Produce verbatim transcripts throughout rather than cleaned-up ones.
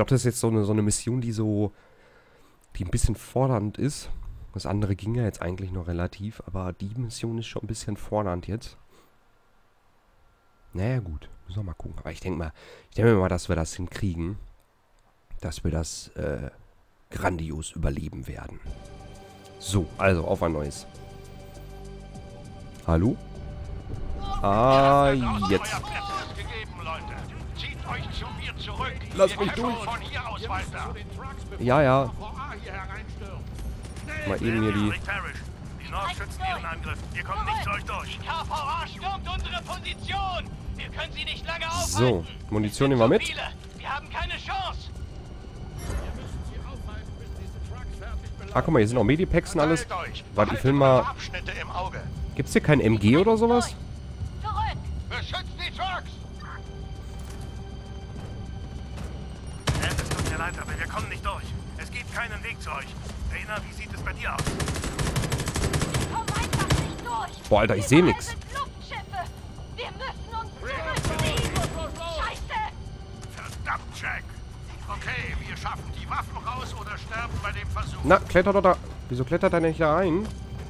glaube, das ist jetzt so eine, so eine Mission, die so, die ein bisschen fordernd ist. Das andere ging ja jetzt eigentlich noch relativ, aber die Mission ist schon ein bisschen fordernd jetzt. Naja gut, müssen wir mal gucken. Aber ich denke mal, ich denke mal, dass wir das hinkriegen. Dass wir das äh, grandios überleben werden. So, also auf ein neues. Hallo? Ah, jetzt. Lass mich durch. Ja, ja. Mal eben hier die... Die Nordschützen ihren Angriff. Wir kommen nicht zu euch durch. Die K V A stürmt unsere Position. Wir können sie nicht lange aufhalten. So, Munition nehmen wir mit. Wir haben keine Chance. Ah, guck mal, hier sind auch Medipacks und alles. Warte, ich film mal... Gibt's hier kein M G oder sowas? Beschützt die Trucks! Es tut mir leid, aber wir kommen nicht durch. Es gibt keinen Weg zu euch. Dana, wie sieht es bei dir aus? Wir kommen einfach nicht durch. Boah, Alter, ich sehe nichts. Wir müssen uns zurückziehen. Scheiße! Verdammt, Jack. Okay, wir schaffen die Waffen raus oder sterben bei dem Versuch. Na, kletter doch da. Wieso klettert er nicht da ein?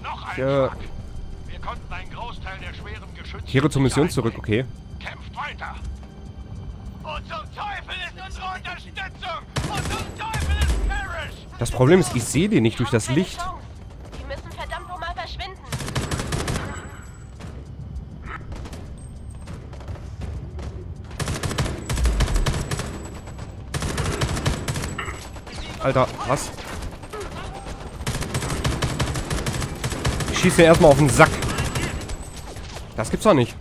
Noch ein Schlag. Wir konnten einen Großteil der schweren Geschütze... Kehre zur Mission zurück, okay. Kämpft weiter. Und zum Teufel ist unsere Unterstützung! Und zum Teufel ist Parrish! Das Problem ist, ich sehe den nicht durch das Licht. Die müssen verdammt nochmal verschwinden. Alter, was? Ich schieße den erstmal auf den Sack. Das gibt's doch nicht.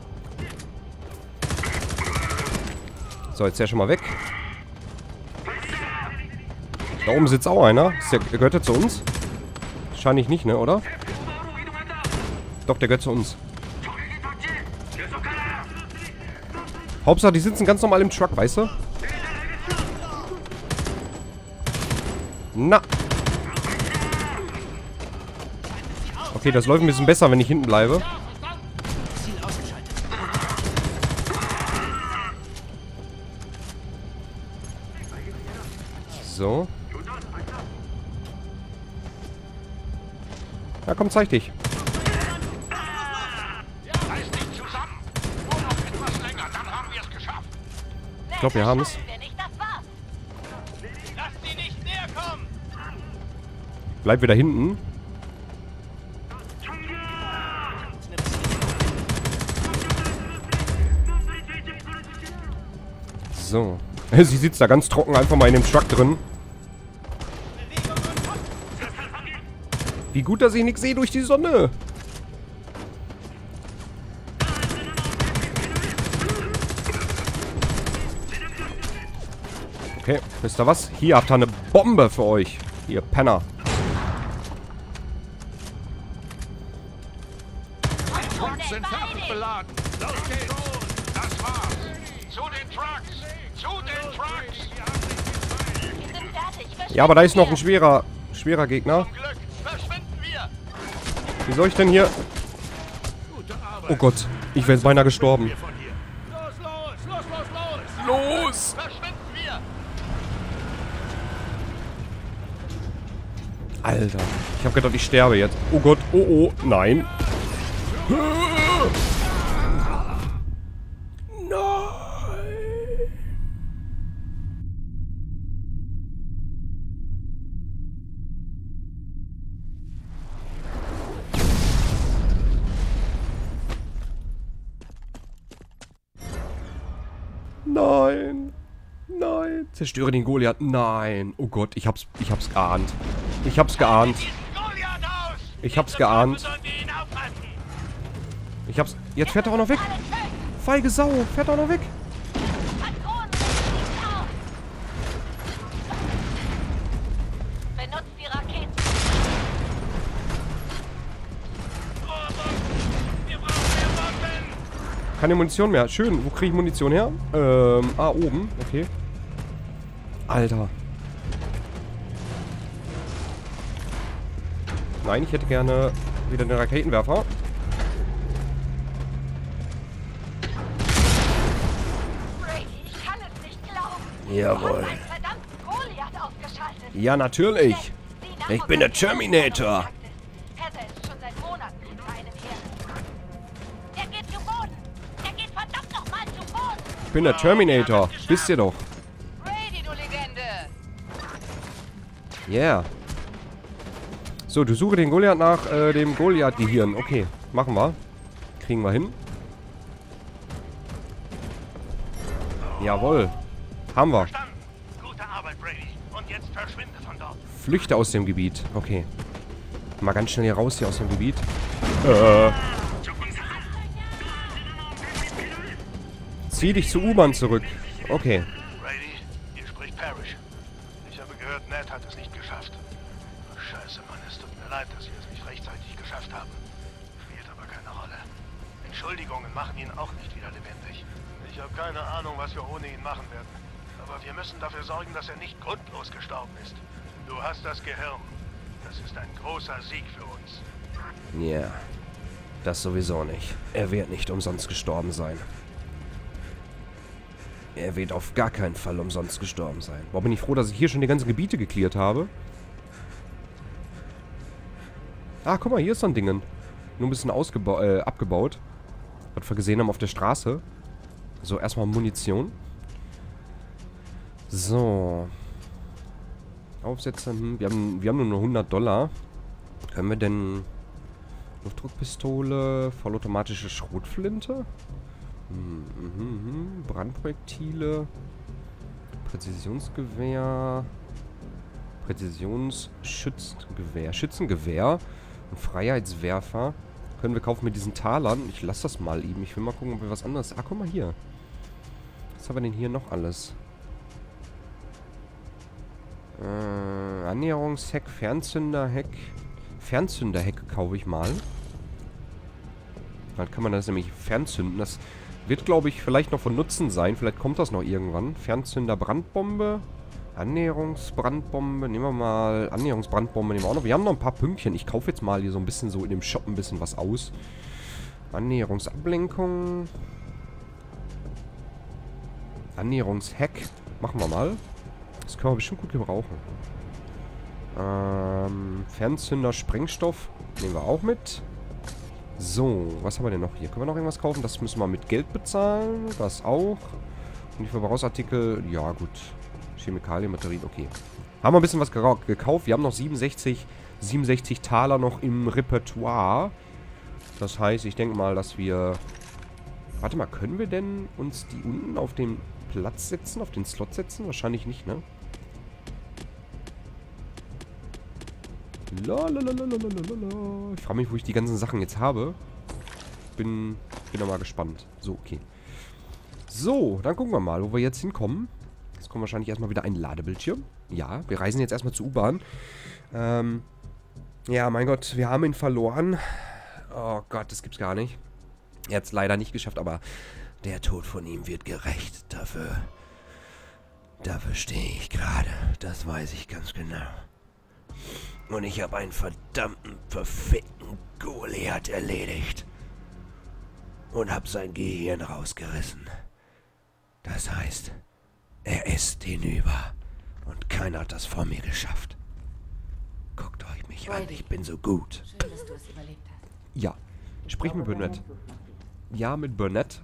So, jetzt ist er schon mal weg. Da oben sitzt auch einer. Ist der, gehört der zu uns? Wahrscheinlich nicht, ne, oder? Doch, der gehört zu uns. Hauptsache, die sitzen ganz normal im Truck, weißt du? Na. Okay, das läuft ein bisschen besser, wenn ich hinten bleibe. So. Na komm, zeig dich. Ich glaube, wir haben es. Bleib wieder hinten. So. Sie sitzt da ganz trocken einfach mal in dem Truck drin. Wie gut, dass ich nichts sehe durch die Sonne. Okay, wisst ihr was? Hier habt ihr eine Bombe für euch. Ihr Penner. Ja, aber da ist noch ein schwerer, schwerer Gegner. Wie soll ich denn hier... Oh Gott, ich wäre jetzt beinahe gestorben. Los! Alter, ich habe gedacht, ich sterbe jetzt. Oh Gott, oh oh, nein. Nein. Nein. Zerstöre den Goliath. Nein. Oh Gott, ich hab's, ich hab's geahnt. Ich hab's geahnt. Ich hab's geahnt. Ich hab's... Jetzt fährt er auch noch weg. Feige Sau. Fährt er auch noch weg. Keine Munition mehr. Schön. Wo kriege ich Munition her? Ähm, ah, oben. Okay. Alter. Nein, ich hätte gerne wieder den Raketenwerfer. Brady, ich kann es nicht glauben. Jawohl. Du hast einen verdammten Ja, natürlich. Ich bin der Terminator. Heather ist schon seit Monaten hinter einem her. Der geht zu Boden. Der geht verdammt nochmal zu Boden. Ich bin der Terminator. Wisst ihr doch. Brady, du Legende. Yeah. So, du suche den Goliath nach äh, dem Goliath-Gehirn. Okay, machen wir. Kriegen wir hin. Jawohl. Haben wir. Gute Arbeit, Brady. Und jetzt verschwinde von dort. Flüchte aus dem Gebiet. Okay. Mal ganz schnell hier raus, hier aus dem Gebiet. Äh. Zieh dich zur U-Bahn zurück. Okay. Brady, hier spricht Parrish. Ich habe gehört, Ned hat es nicht geschafft. Scheiße, Mann, es tut mir leid, dass wir es nicht rechtzeitig geschafft haben. Spielt aber keine Rolle. Entschuldigungen machen ihn auch nicht wieder lebendig. Ich habe keine Ahnung, was wir ohne ihn machen werden. Aber wir müssen dafür sorgen, dass er nicht grundlos gestorben ist. Du hast das Gehirn. Das ist ein großer Sieg für uns. Ja, yeah. Das sowieso nicht. Er wird nicht umsonst gestorben sein. Er wird auf gar keinen Fall umsonst gestorben sein. Boah, bin ich froh, dass ich hier schon die ganzen Gebiete geklärt habe. Ah, guck mal, hier ist so ein Ding. Nur ein bisschen äh, abgebaut. Was wir gesehen haben auf der Straße. So, erstmal Munition. So. Aufsätze. Wir haben, wir haben nur hundert Dollar. Können wir denn... Luftdruckpistole, vollautomatische Schrotflinte? Mhm, Brandprojektile. Präzisionsgewehr. Präzisionsschützengewehr. Schützengewehr. Und Freiheitswerfer. Können wir kaufen mit diesen Talern? Ich lasse das mal eben. Ich will mal gucken, ob wir was anderes... Ah, guck mal hier. Was haben wir denn hier noch alles? Äh, Annäherungsheck, Fernzünderheck. Fernzünderheck kaufe ich mal. Dann kann man das nämlich fernzünden. Das wird, glaube ich, vielleicht noch von Nutzen sein. Vielleicht kommt das noch irgendwann. Fernzünder, Brandbombe. Annäherungsbrandbombe. Nehmen wir mal... Annäherungsbrandbombe nehmen wir auch noch. Wir haben noch ein paar Pünktchen. Ich kaufe jetzt mal hier so ein bisschen so in dem Shop ein bisschen was aus. Annäherungsablenkung. Annäherungshack. Machen wir mal. Das können wir bestimmt gut gebrauchen. Ähm, Fernzünder, Sprengstoff. Nehmen wir auch mit. So, was haben wir denn noch hier? Können wir noch irgendwas kaufen? Das müssen wir mit Geld bezahlen. Das auch. Und die Verbrauchsartikel. Ja, gut. Chemikalien, Batterien, okay. Haben wir ein bisschen was gekauft. Wir haben noch siebenundsechzig Taler noch im Repertoire. Das heißt, ich denke mal, dass wir... Warte mal, können wir denn uns die unten auf den Platz setzen? Auf den Slot setzen? Wahrscheinlich nicht, ne? Lalalalalala. Ich frage mich, wo ich die ganzen Sachen jetzt habe. Bin, bin da mal gespannt. So, okay. So, dann gucken wir mal, wo wir jetzt hinkommen. Jetzt kommt wahrscheinlich erstmal wieder ein Ladebildschirm. Ja, wir reisen jetzt erstmal zur U-Bahn. Ähm, ja, mein Gott, wir haben ihn verloren. Oh Gott, das gibt's gar nicht. Er hat's leider nicht geschafft, aber der Tod von ihm wird gerecht. Dafür, dafür stehe ich gerade. Das weiß ich ganz genau. Und ich habe einen verdammten, verfickten Goliath erledigt. Und habe sein Gehirn rausgerissen. Das heißt, er ist hinüber. Und keiner hat das vor mir geschafft. Guckt euch mich an, ich bin so gut. Schön, dass du es überlebt hast. Ja, sprich mit Burnett. Ja, mit Burnett.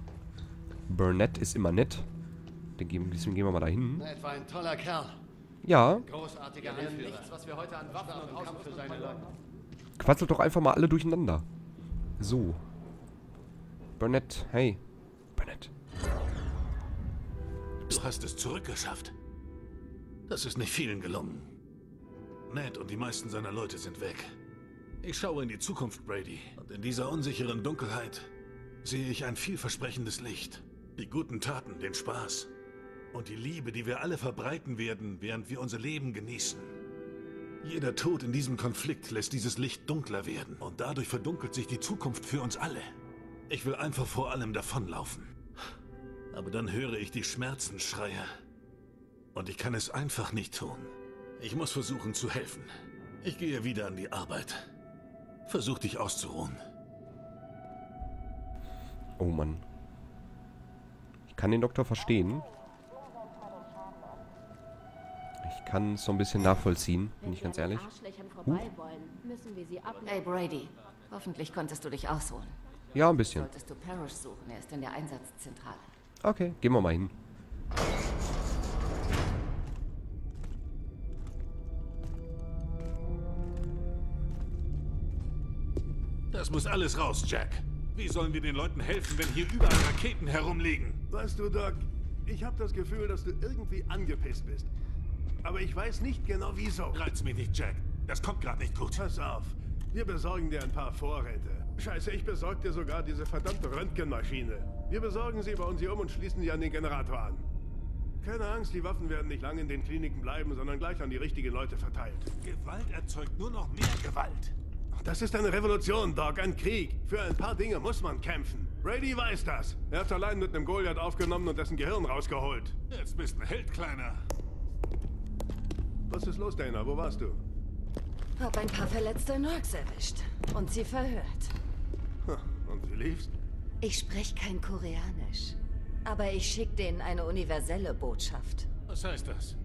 Burnett ist immer nett. Den gehen, deswegen gehen wir mal dahin. Ned war ein toller Kerl. Ja. Großartiger Anführer. Quatzelt doch einfach mal alle durcheinander. So. Burnett, hey. Burnett. Du hast es zurückgeschafft. Das ist nicht vielen gelungen. Ned und die meisten seiner Leute sind weg. Ich schaue in die Zukunft, Brady. Und in dieser unsicheren Dunkelheit sehe ich ein vielversprechendes Licht. Die guten Taten, den Spaß. Und die Liebe, die wir alle verbreiten werden, während wir unser Leben genießen. Jeder Tod in diesem Konflikt lässt dieses Licht dunkler werden. Und dadurch verdunkelt sich die Zukunft für uns alle. Ich will einfach vor allem davonlaufen. Aber dann höre ich die Schmerzensschreie. Und ich kann es einfach nicht tun. Ich muss versuchen zu helfen. Ich gehe wieder an die Arbeit. Versuch dich auszuruhen. Oh Mann. Ich kann den Doktor verstehen. kann so ein bisschen nachvollziehen, bin ich ganz ehrlich. Uh. Hey Brady, hoffentlich konntest du dich ausruhen. Ja, ein bisschen. Solltest du Parrish suchen, er ist in der Einsatzzentrale. Okay, gehen wir mal hin. Das muss alles raus, Jack. Wie sollen wir den Leuten helfen, wenn hier überall Raketen herumliegen? Weißt du, Doc, ich habe das Gefühl, dass du irgendwie angepisst bist. Aber ich weiß nicht genau, wieso. Reiz mich nicht, Jack. Das kommt gerade nicht gut. Pass auf. Wir besorgen dir ein paar Vorräte. Scheiße, ich besorg dir sogar diese verdammte Röntgenmaschine. Wir besorgen sie, bauen sie um und schließen sie an den Generator an. Keine Angst, die Waffen werden nicht lange in den Kliniken bleiben, sondern gleich an die richtigen Leute verteilt. Gewalt erzeugt nur noch mehr Gewalt. Das ist eine Revolution, Doc, ein Krieg. Für ein paar Dinge muss man kämpfen. Brady weiß das. Er hat allein mit einem Goliath aufgenommen und dessen Gehirn rausgeholt. Jetzt bist du ein Held, Kleiner. Was ist los, Dana? Wo warst du? Hab ein paar Verletzte in Orks erwischt und sie verhört. Und wie lief's? Ich spreche kein Koreanisch, aber ich schicke denen eine universelle Botschaft. Was heißt das?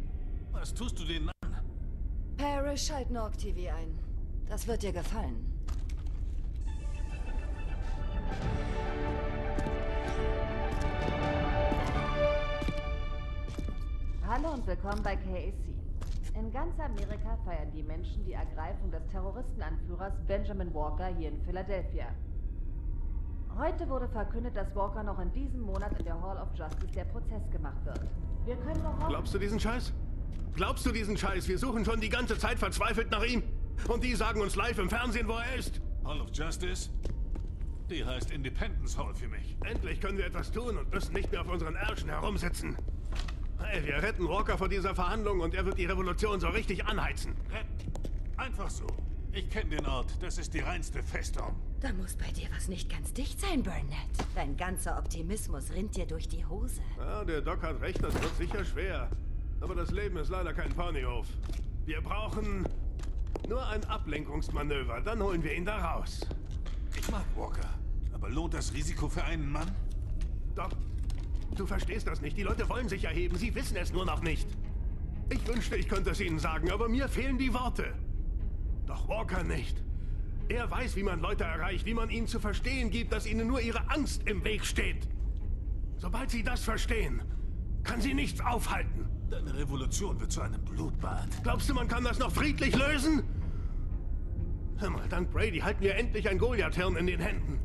Was tust du denen an? Parrish, schalt N O R K T V ein. Das wird dir gefallen. Hallo und willkommen bei K S C. In ganz Amerika feiern die Menschen die Ergreifung des Terroristenanführers Benjamin Walker hier in Philadelphia. Heute wurde verkündet, dass Walker noch in diesem Monat in der Hall of Justice der Prozess gemacht wird. Wir können noch hoffen... Glaubst du diesen Scheiß? Glaubst du diesen Scheiß? Wir suchen schon die ganze Zeit verzweifelt nach ihm. Und die sagen uns live im Fernsehen, wo er ist. Hall of Justice? Die heißt Independence Hall für mich. Endlich können wir etwas tun und müssen nicht mehr auf unseren Ärschen herumsitzen. Hey, wir retten Walker vor dieser Verhandlung und er wird die Revolution so richtig anheizen. Retten? Einfach so. Ich kenne den Ort. Das ist die reinste Festung. Da muss bei dir was nicht ganz dicht sein, Burnett. Dein ganzer Optimismus rinnt dir durch die Hose. Ja, der Doc hat recht, das wird sicher schwer. Aber das Leben ist leider kein Ponyhof. Wir brauchen... nur ein Ablenkungsmanöver, dann holen wir ihn da raus. Ich mag Walker, aber lohnt das Risiko für einen Mann? Doch, du verstehst das nicht. Die Leute wollen sich erheben, sie wissen es nur noch nicht. Ich wünschte, ich könnte es ihnen sagen, aber mir fehlen die Worte. Doch Walker nicht. Er weiß, wie man Leute erreicht, wie man ihnen zu verstehen gibt, dass ihnen nur ihre Angst im Weg steht. Sobald sie das verstehen, kann sie nichts aufhalten. Deine Revolution wird zu einem Blutbad. Glaubst du, man kann das noch friedlich lösen? Hör mal, dank Brady halten wir endlich ein Goliath-Hirn in den Händen.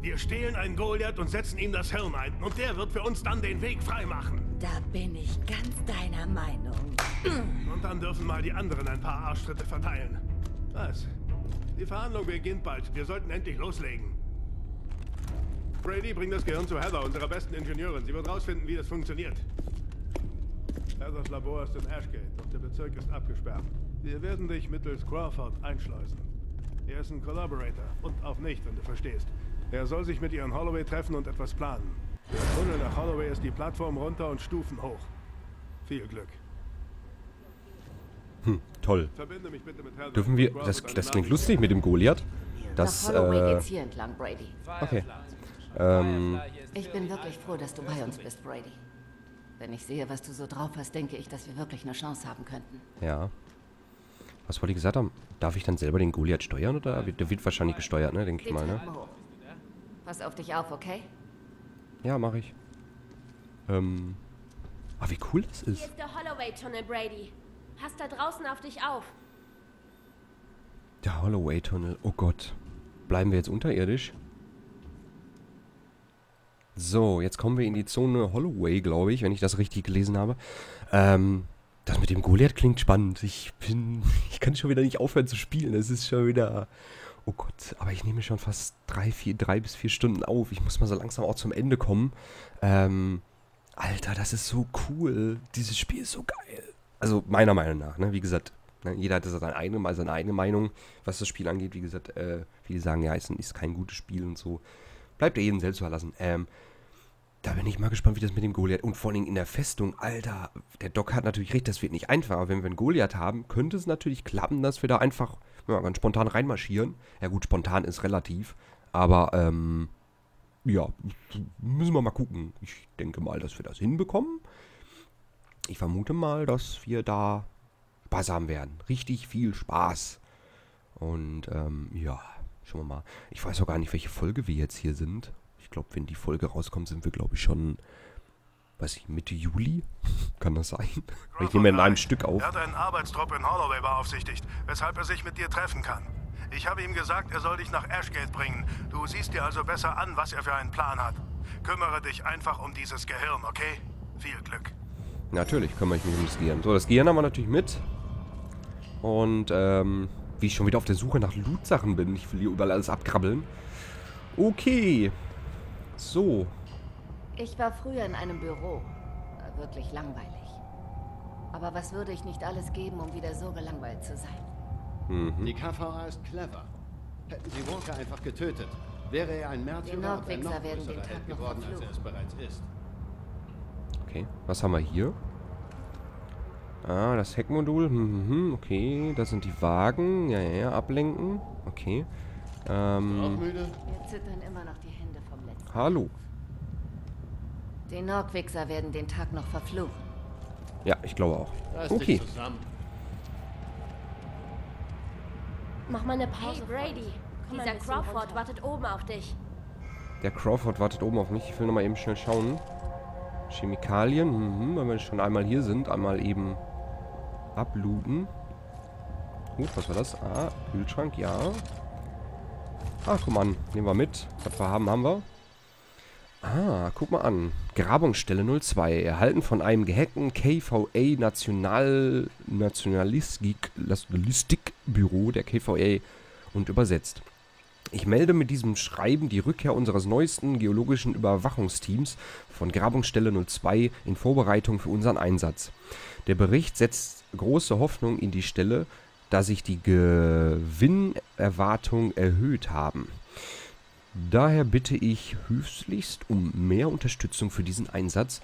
Wir stehlen einen Goliath und setzen ihm das Hirn ein. Und der wird für uns dann den Weg freimachen. Da bin ich ganz deiner Meinung. Und dann dürfen mal die anderen ein paar Arschtritte verteilen. Was? Die Verhandlung beginnt bald. Wir sollten endlich loslegen. Brady, bring das Gehirn zu Heather, unserer besten Ingenieurin. Sie wird rausfinden, wie das funktioniert. Heathers Labor ist in Ashgate, doch der Bezirk ist abgesperrt. Wir werden dich mittels Crawford einschleusen. Er ist ein Collaborator und auch nicht, wenn du verstehst. Er soll sich mit ihr in Holloway treffen und etwas planen. Der Tunnel nach Holloway ist die Plattform runter und Stufen hoch. Viel Glück. Hm, toll. Verbinde mich bitte mit Heather. Dürfen wir... Das, das klingt lustig mit dem Goliath. Das, äh... Nach Holloway geht's hier entlang, Brady. Okay. Ähm... Ich bin wirklich froh, dass du bei uns bist, Brady. Wenn ich sehe, was du so drauf hast, denke ich, dass wir wirklich eine Chance haben könnten. Ja. Was wollte ich gesagt haben? Darf ich dann selber den Goliath steuern? Oder? Der wird wahrscheinlich gesteuert, ne? Denke ich mal, ne? Pass auf dich auf, okay? Ja, mache ich. Ähm. Ah, wie cool das ist. Hier ist der Holloway-Tunnel, Brady. Pass da draußen auf dich auf. Der Holloway-Tunnel. Oh Gott. Bleiben wir jetzt unterirdisch? So, jetzt kommen wir in die Zone Holloway, glaube ich, wenn ich das richtig gelesen habe. Ähm, das mit dem Goliath klingt spannend. Ich bin, ich kann schon wieder nicht aufhören zu spielen. Es ist schon wieder... Oh Gott, aber ich nehme schon fast drei, vier, drei bis vier Stunden auf. Ich muss mal so langsam auch zum Ende kommen. Ähm, Alter, das ist so cool. Dieses Spiel ist so geil. Also meiner Meinung nach, ne? Wie gesagt, jeder hat seine eigene, also seine eigene Meinung, was das Spiel angeht. Wie gesagt, äh, viele sagen, ja, es ist kein gutes Spiel und so. Bleibt ja jedem selbst überlassen. Ähm... Da bin ich mal gespannt, wie das mit dem Goliath... Und vor allem in der Festung, Alter, der Doc hat natürlich recht, das wird nicht einfach. Aber wenn wir einen Goliath haben, könnte es natürlich klappen, dass wir da einfach ja, ganz spontan reinmarschieren. Ja gut, spontan ist relativ. Aber, ähm, ja, müssen wir mal gucken. Ich denke mal, dass wir das hinbekommen. Ich vermute mal, dass wir da Spaß haben werden. Richtig viel Spaß. Und ähm, ja, schauen wir mal. Ich weiß auch gar nicht, welche Folge wir jetzt hier sind. Ich glaube, wenn die Folge rauskommt, sind wir, glaube ich, schon, weiß ich, Mitte Juli? Kann das sein? Ich nehme in einem Stück auf. Er hat einen Arbeitstrupp in Holloway beaufsichtigt, weshalb er sich mit dir treffen kann. Ich habe ihm gesagt, er soll dich nach Ashgate bringen. Du siehst dir also besser an, was er für einen Plan hat. Kümmere dich einfach um dieses Gehirn, okay? Viel Glück. Natürlich kümmere ich mich um das Gehirn. So, das Gehirn haben wir natürlich mit. Und, ähm, wie ich schon wieder auf der Suche nach Loot-Sachen bin. Ich will hier überall alles abkrabbeln. Okay. So. Ich war früher in einem Büro. Wirklich langweilig. Aber was würde ich nicht alles geben, um wieder so gelangweilt zu sein? Mhm. Die K V A ist clever. Hätten sie Walker einfach getötet, wäre er ein Märtyrer und ein noch größerer Held geworden, als er es bereits ist. Okay, was haben wir hier? Ah, das Heckmodul. Mhm, okay, das sind die Wagen. Ja, ja, ja, ablenken. Okay. Ähm. Auch müde? Wir zittern immer noch die Hände vom letzten. Hallo. Die Norgwichser werden den Tag noch verfluchen. Ja, ich glaube auch. Okay. Mach mal eine Pause, Brady. Dieser Crawford wartet oben auf dich. Der Crawford wartet oben auf mich. Ich will nochmal eben schnell schauen. Chemikalien. Mhm, wenn wir schon einmal hier sind, einmal eben ablooten. Gut, was war das? Ah, Kühlschrank, ja. Ach, guck mal an. Nehmen wir mit. Was wir haben, haben wir. Ah, guck mal an. Grabungsstelle null zwei. Erhalten von einem gehackten K V A National Nationalistikbüro der K V A und übersetzt. Ich melde mit diesem Schreiben die Rückkehr unseres neuesten geologischen Überwachungsteams von Grabungsstelle null zwei in Vorbereitung für unseren Einsatz. Der Bericht setzt große Hoffnung in die Stelle, da sich die Gewinnerwartungen erhöht haben. Daher bitte ich höflichst um mehr Unterstützung für diesen Einsatz,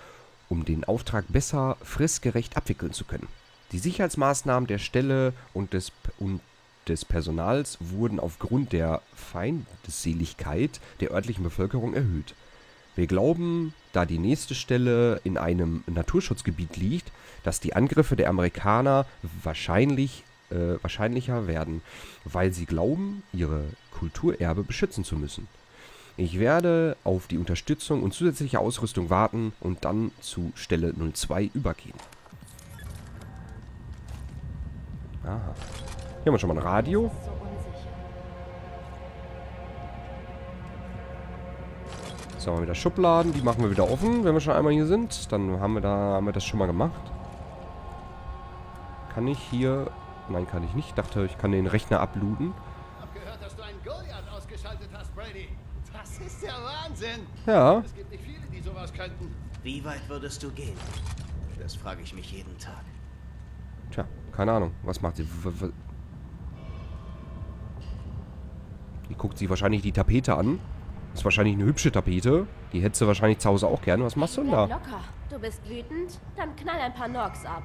um den Auftrag besser fristgerecht abwickeln zu können. Die Sicherheitsmaßnahmen der Stelle und des, und des Personals wurden aufgrund der Feindseligkeit der örtlichen Bevölkerung erhöht. Wir glauben, da die nächste Stelle in einem Naturschutzgebiet liegt, dass die Angriffe der Amerikaner wahrscheinlich Äh, wahrscheinlicher werden, weil sie glauben, ihre Kulturerbe beschützen zu müssen. Ich werde auf die Unterstützung und zusätzliche Ausrüstung warten und dann zu Stelle null zwei übergehen. Aha. Hier haben wir schon mal ein Radio. Jetzt haben wir wieder Schubladen, die machen wir wieder offen, wenn wir schon einmal hier sind. Dann haben wir da, haben wir das schon mal gemacht. Kann ich hier... Nein, kann ich nicht. Ich dachte, ich kann den Rechner abluden. Ich hab gehört, dass du einen Goliath ausgeschaltet hast, Brady. Das ist ja Wahnsinn. Ja. Es gibt nicht viele, die sowas könnten. Wie weit würdest du gehen? Das frage ich mich jeden Tag. Tja, keine Ahnung. Was macht sie? Die guckt sie wahrscheinlich die Tapete an. Ist wahrscheinlich eine hübsche Tapete. Die hätte sie wahrscheinlich zu Hause auch gerne. Was machst du denn da? Locker. Du bist wütend? Dann knall ein paar Norks ab.